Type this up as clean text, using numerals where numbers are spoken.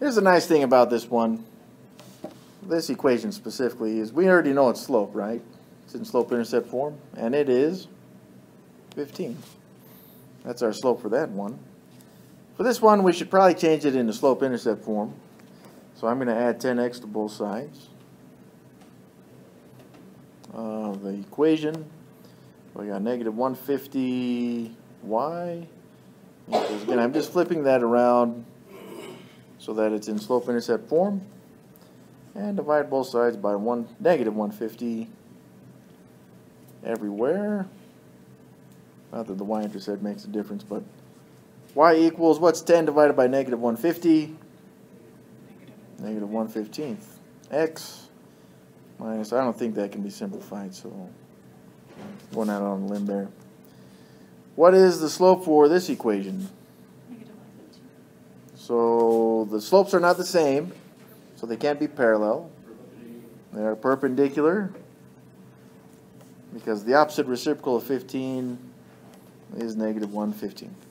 Here's the nice thing about this one, this equation specifically, is we already know its slope, right? It's in slope-intercept form, and it is 15. That's our slope for that one. For this one, we should probably change it into slope-intercept form. So I'm going to add 10x to both sides of the equation. We got negative 150y. Again, I'm just flipping that around so that it's in slope-intercept form. And divide both sides by negative 150 everywhere. Not that the y-intercept makes a difference, but y equals, what's 10 divided by negative 150? Negative 1/15. X minus, I don't think that can be simplified, so going out on a limb there. What is the slope for this equation? Negative 1/15. So the slopes are not the same, so they can't be parallel. They are perpendicular, because the opposite reciprocal of 15 is negative 1/15.